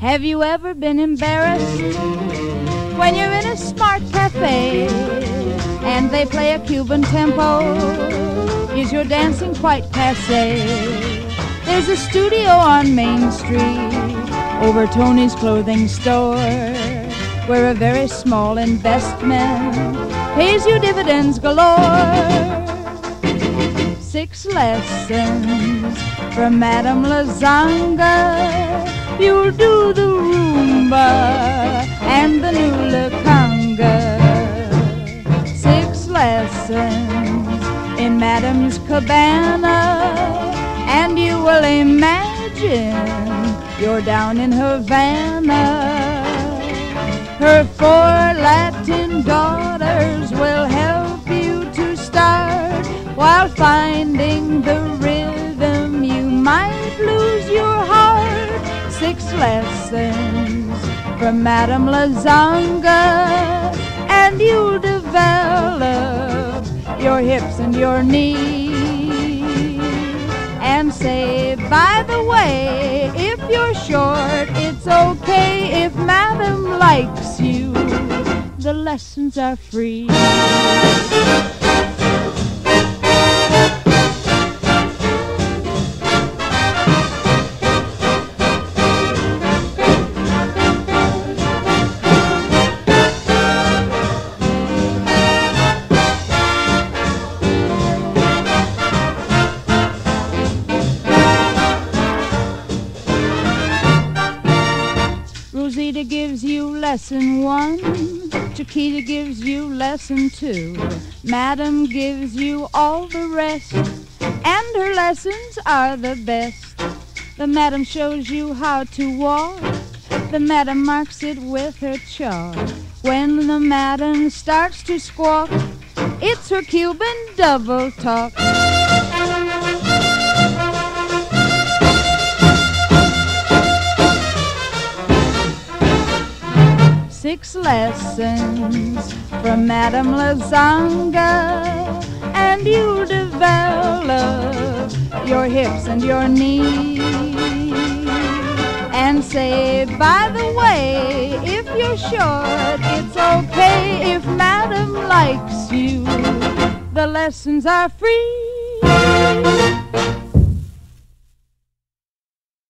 Have you ever been embarrassed when you're in a smart cafe and they play a Cuban tempo? Is your dancing quite passe? There's a studio on Main Street over Tony's clothing store where a very small investment pays you dividends galore. 6 lessons from Madame la Zonga. You'll do the Roomba and the Nula Conga. 6 lessons in Madame's cabana, and you will imagine you're down in Havana. Her 4 Latin daughters will help you to start, while finding the rhythm you might lose your heart. 6 lessons from Madame la Zonga, and you'll develop your hips and your knees. And say, by the way, if you're short, it's okay if Madame likes you. The lessons are free. Rosita gives you lesson 1, Chiquita gives you lesson 2, Madame gives you all the rest, and her lessons are the best. The Madame shows you how to walk, the Madame marks it with her chalk. When the Madame starts to squawk, it's her Cuban double talk. Six lessons from Madame la Zonga, and you'll develop your hips and your knees. And say, by the way, if you're short, it's okay if Madame likes you. The lessons are free.